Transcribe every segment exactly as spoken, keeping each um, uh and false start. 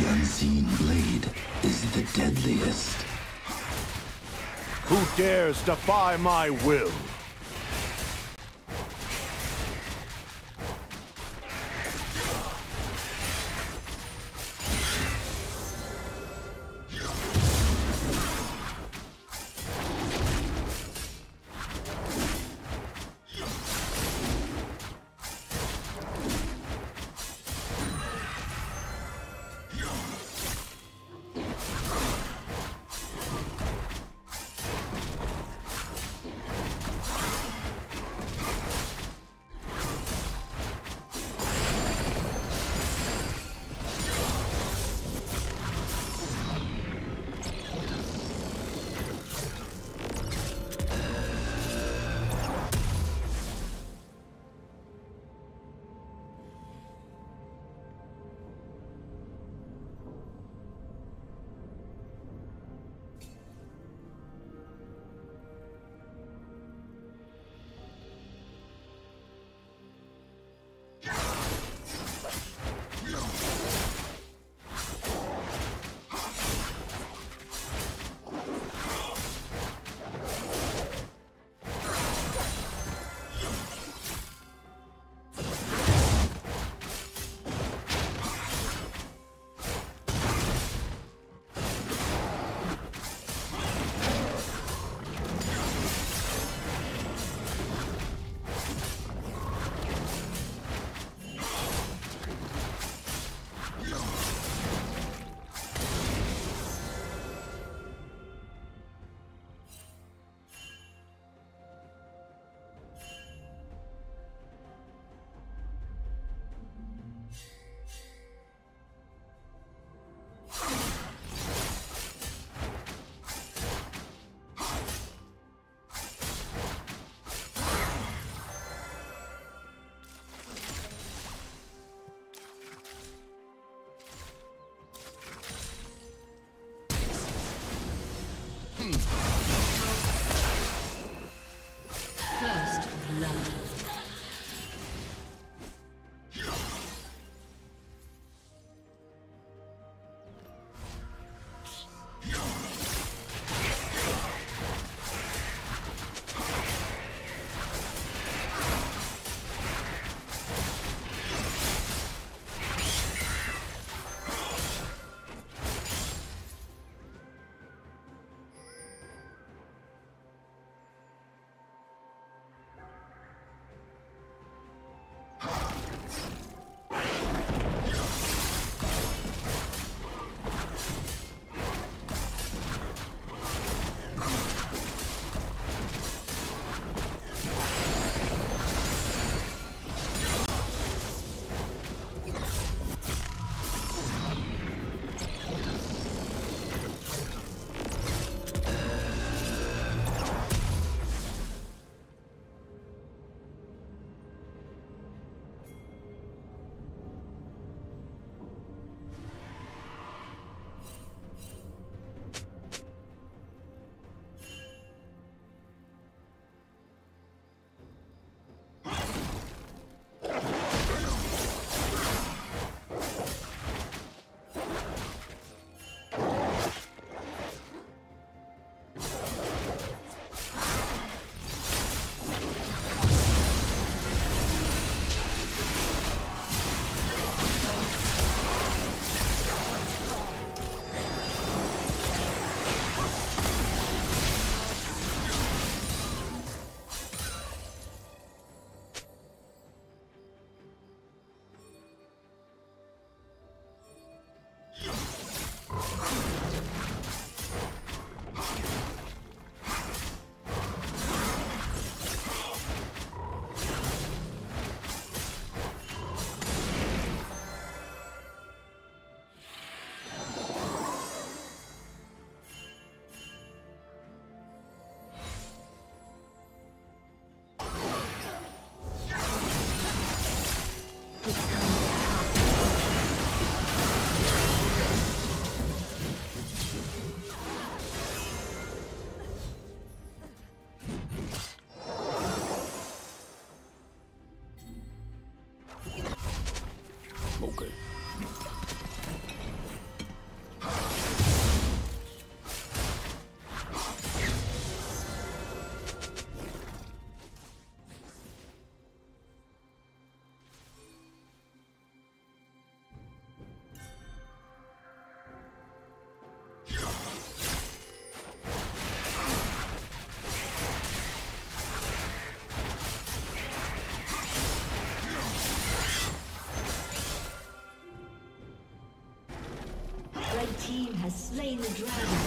The unseen blade is the deadliest. Who dares defy my will? Red team has slain the dragon.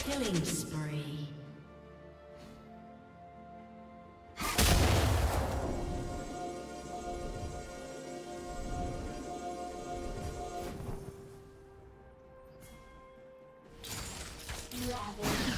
Spree. Killing spree. Rampage.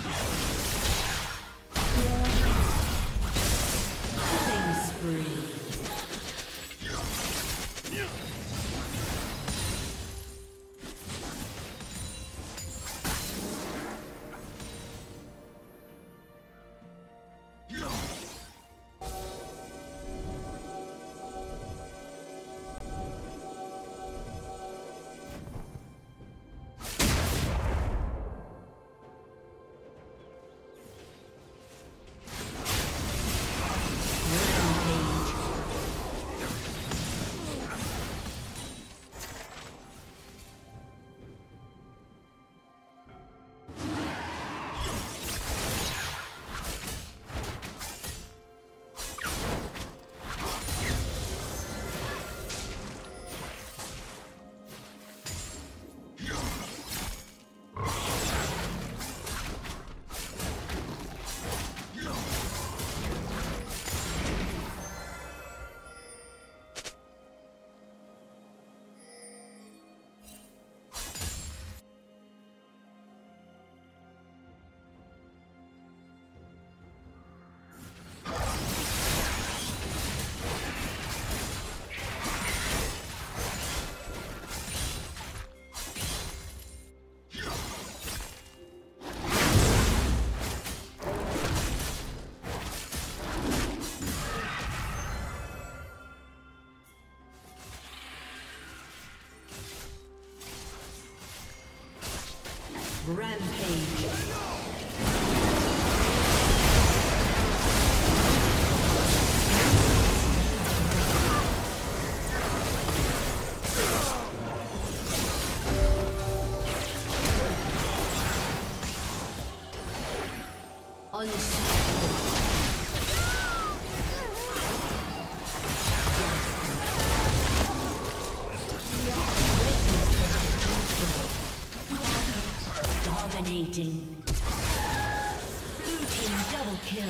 Dominating. Blue team double kill.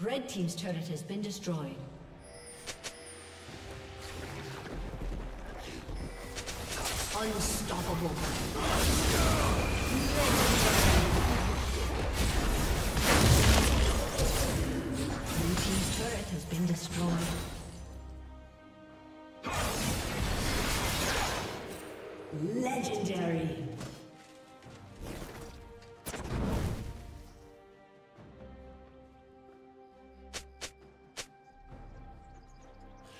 Red team's turret has been destroyed. Unstoppable. Blue team's turret has been destroyed. Legendary.